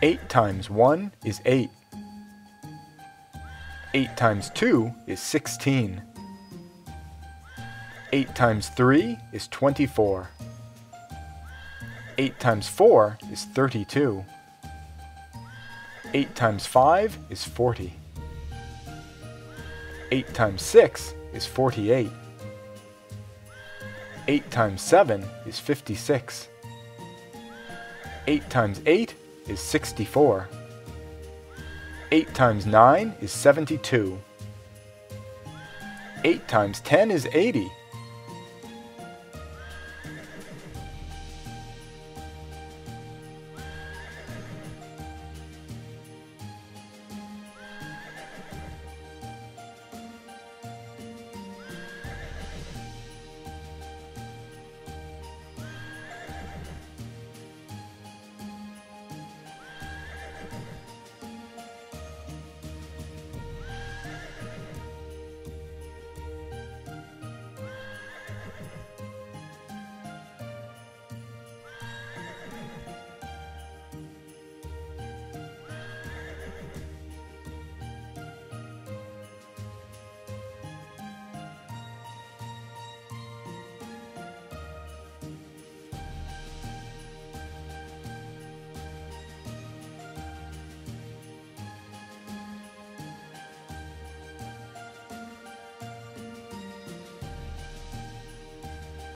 8 times 1 is 8. 8 times 2 is 16. 8 times 3 is 24. 8 times 4 is 32. 8 times 5 is 40. 8 times 6 is 48. 8 times 7 is 56. 8 times 8 is 64. 8 times 9 is 72. 8 times 10 is 80.